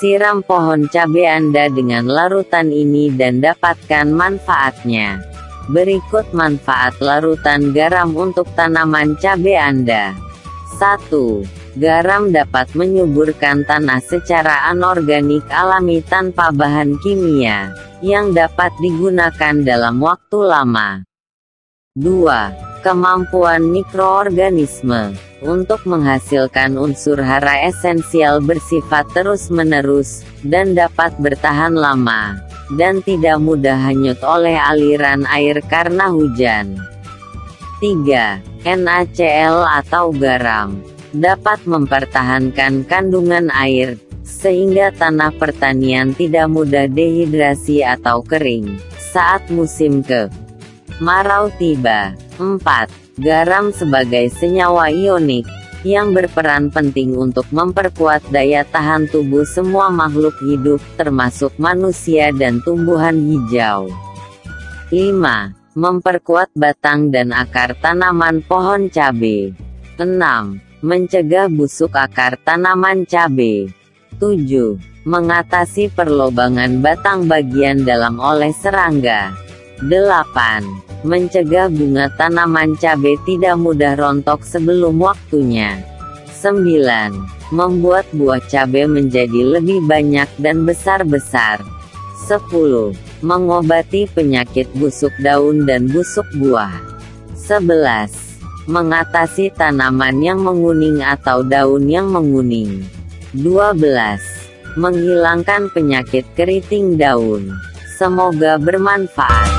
Siram pohon cabai Anda dengan larutan ini dan dapatkan manfaatnya. Berikut manfaat larutan garam untuk tanaman cabai Anda. 1. Garam dapat menyuburkan tanah secara anorganik alami tanpa bahan kimia, yang dapat digunakan dalam waktu lama. 2. Kemampuan mikroorganisme untuk menghasilkan unsur hara esensial bersifat terus-menerus, dan dapat bertahan lama, dan tidak mudah hanyut oleh aliran air karena hujan. 3. NaCl atau garam dapat mempertahankan kandungan air, sehingga tanah pertanian tidak mudah dehidrasi atau kering saat musim kemarau tiba. 4. Garam sebagai senyawa ionik, yang berperan penting untuk memperkuat daya tahan tubuh semua makhluk hidup, termasuk manusia dan tumbuhan hijau. 5. Memperkuat batang dan akar tanaman pohon cabai. 6. Mencegah busuk akar tanaman cabai. 7. Mengatasi perlobangan batang bagian dalam oleh serangga. 8. Mencegah bunga tanaman cabai tidak mudah rontok sebelum waktunya. 9. Membuat buah cabai menjadi lebih banyak dan besar-besar. 10. Mengobati penyakit busuk daun dan busuk buah. 11. Mengatasi tanaman yang menguning atau daun yang menguning. 12. Menghilangkan penyakit keriting daun. Semoga bermanfaat.